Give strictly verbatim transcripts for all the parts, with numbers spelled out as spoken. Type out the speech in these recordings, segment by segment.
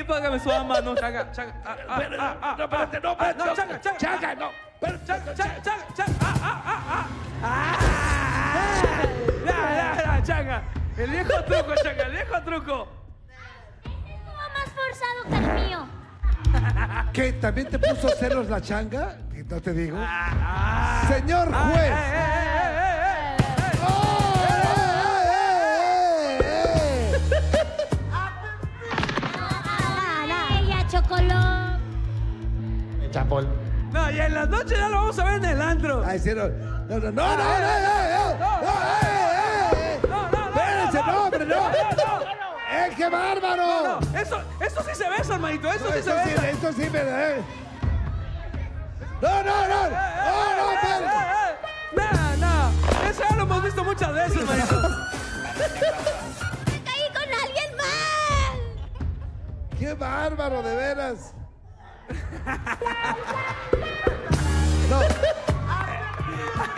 aquí para que me suban mano. Chaca, chaca. Ah, ah, ah, ah, no, espérate, no, espérate. Ah, no, chaca, chaca. Chaca, no. Chaca, chaca, chaca, chaca. Ah, ah, ah, ah. Ah. La, la, la, chaca. El viejo truco, chaca, el viejo truco. Este estuvo más forzado que el mío. ¿Qué? ¿También te puso celos la changa? No te digo. Ah, ah, Señor juez. Chapol. No, y en las noches ya lo vamos a ver en el antro. Ay, sí, no, no, no, no, no, no, no, no, no, no, no, no, no, no, no, no, no, no, ¡eh, qué bárbaro! No, no, eso, eso sí se besa, hermanito, eso no, sí se besa. Sí, eso sí, pero, eh. No, no, no, no, no, no, no, no, eso ya lo hemos visto muchas veces, hermanito. ¡Me caí con alguien más! ¡Qué bárbaro, de veras! No,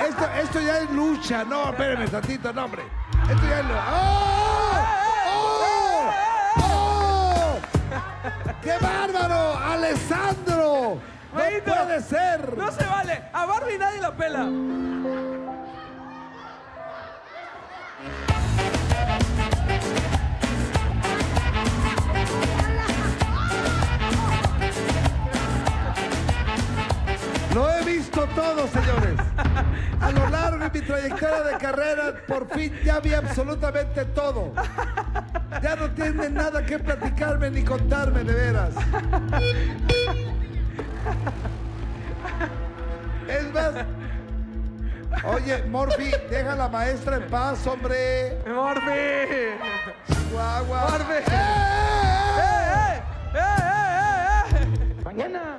esto, esto ya es lucha. No, espérame tantito, no, hombre. Esto ya es lucha. ¡Oh! ¡Oh! ¡Oh! ¡Qué bárbaro! ¡Alessandro! ¡No puede ser! ¡No se vale! A Barbie nadie la pela. Lo he visto todo, señores. A lo largo de mi trayectoria de carrera, por fin ya vi absolutamente todo. Ya no tienen nada que platicarme ni contarme, de veras. Es más... Oye, Morphy, deja a la maestra en paz, hombre. ¡Morphy! ¡Chihuahua! ¡Morphy! ¡Eh, eh, eh! ¡Eh, eh, eh! ¡Mañana!